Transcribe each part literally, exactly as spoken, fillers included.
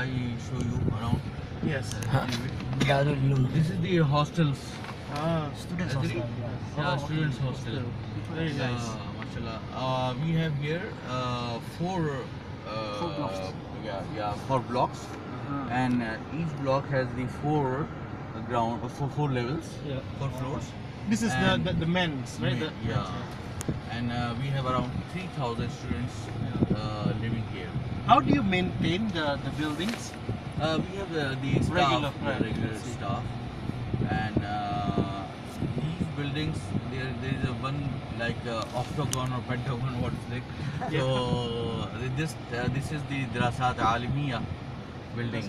I show you around? Yes. Huh. This is the hostels. Ah, students hostel. Yeah, students hostel. Very nice. Uh, Mashallah. Uh, we have here uh, four, uh, four blocks. Yeah, yeah, four blocks. Uh-huh. And uh, each block has the four uh, ground, uh, four, four levels, yeah. four floors. This is the, the the men's, right? Men, the, yeah. And uh, we have around three thousand students uh, living here. How do you maintain the, the buildings? Uh, we have uh, the staff, regular, right. regular staff, and uh, these buildings, there there is a one like uh, octagon or pentagon, what's it? Yeah. So this uh, this is the Drasat Alimiyya building,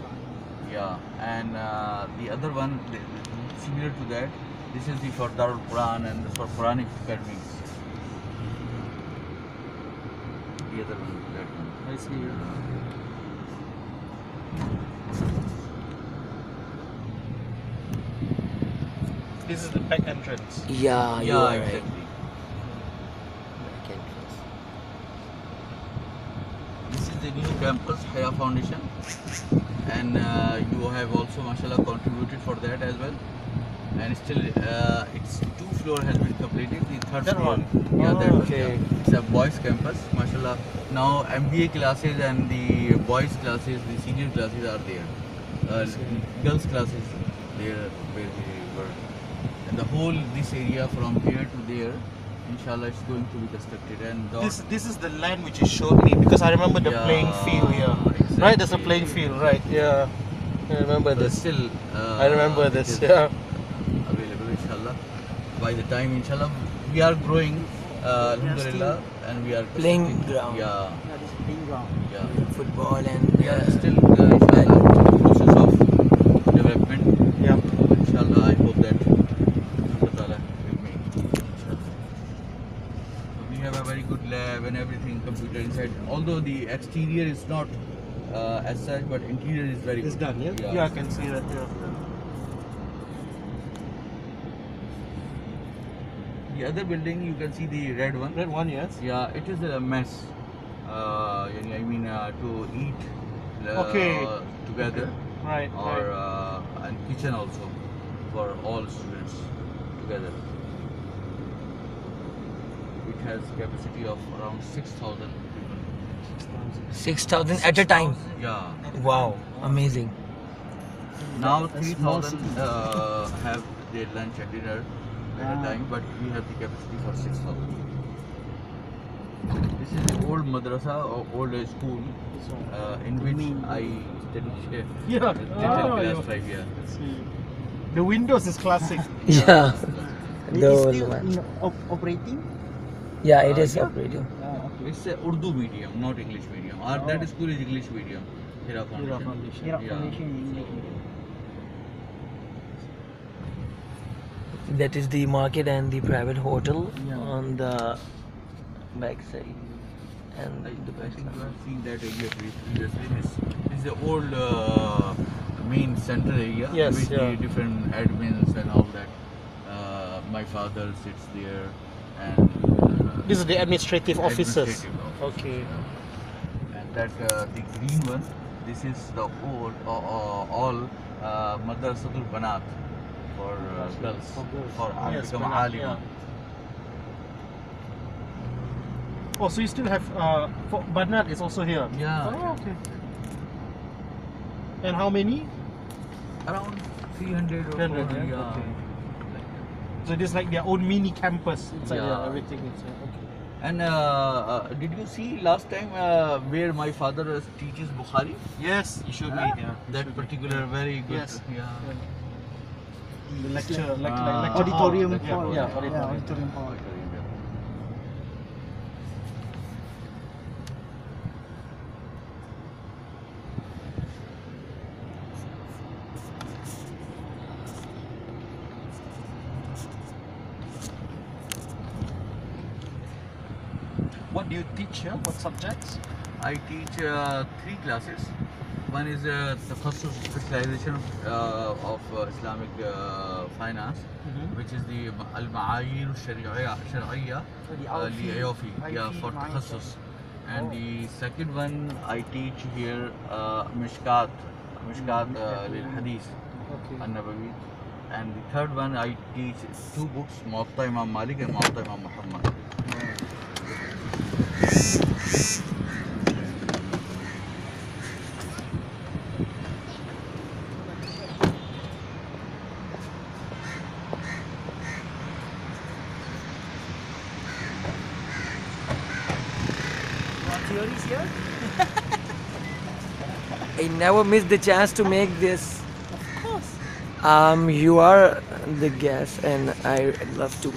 yeah, and uh, the other one similar to that. This is the for Darul Quran and for Quranic Academy. The other one, that one. I see you. This is the back entrance. Yeah, yeah, you are exactly. right. Back entrance. This is the new campus, Hira Foundation, and uh, you have also, Mashallah, contributed for that as well. And still, uh, its two floor has been completed. The third that floor, one. yeah, oh, that okay. one, yeah. It's a boys' campus, Mashallah. Now M B A classes and the boys' classes, the senior classes are there. Uh, girls' classes there where they were. And the whole this area from here to there, Inshallah, it's going to be constructed. And this this is the land which you showed me because I remember the yeah, playing field here. Yeah. Exactly. Right, there's a playing field, right? Yeah, I remember but this. Still, uh, I remember this. Yeah. Available Inshallah. By the time Inshallah we are growing uh, Alhamdulillah, and we are playing ground. Yeah. yeah this is playing ground. Yeah. Football and we are still uh, Inshallah in the process of development. Yeah. Inshallah I hope that Inshallah will make Inshallah. So we have a very good lab and everything, computer inside. Although the exterior is not uh, as such, but interior is very it's good. Done, yeah? yeah? Yeah, I can see that. Yeah. The other building, you can see the red one. Red one, yes. Yeah, it is a mess. Uh, I mean, uh, to eat uh, okay. together, okay. right? Or right. Uh, and kitchen also for all students together. It has capacity of around six thousand people. Six thousand at a time. Yeah. Wow, amazing. Now three thousand uh, have their lunch and dinner. At a time, but we have the capacity for six thousand. This is the old madrasa or old school uh, in which I didn't share. Yeah, did oh, class yeah. Five, yeah. The Windows is classic. yeah, yeah. Is it still in op operating? Yeah, it uh, is yeah. operating. Yeah. It's a Urdu medium, not English medium. Or oh. that school is English medium. Hira Foundation. Foundation. Hira Foundation yeah. English medium. That is the market and the private hotel yeah. on the back side. And I, the back I think you have seen that area previously. This, this is the old uh, main central area yes, with yeah. the different admins and all that. Uh, my father sits there. And uh, this is the administrative, administrative officers. Office, okay. Yeah. And that uh, the green one. This is the old uh, uh, all uh, Madrasatul Banat. For uh, girls, for, girls. for yes, become Alima. Yeah. Oh, so you still have uh, for Banat is also here. Yeah. Oh, okay. And how many? Around three hundred. Three hundred. Yeah. yeah. Okay. So it is like their own mini campus inside yeah. everything inside. Okay. And uh, uh, did you see last time uh, where my father teaches Bukhari? Yes, you showed yeah. me yeah. that particular be. very good. Yes. Yeah. yeah. The lecture, lecture, like, uh, lecture auditorium hall. hall. Yeah, auditorium, yeah, auditorium hall. Auditorium, yeah. What do you teach here? What subjects? I teach uh, three classes. One is uh, the first specialization uh, of uh, Islamic uh, finance, mm-hmm. which is the al maayir alsharia, sharia, li ayofi, yeah, for takhassus, and oh. the second one I teach here uh, mishkat, mishkat uh, lil hadith, okay. al-Nabavid, and the third one I teach two books, muqta'a imam malik and muqta'a imam muhammad. I never miss the chance to make this. Of course. Um, you are the guest and I love to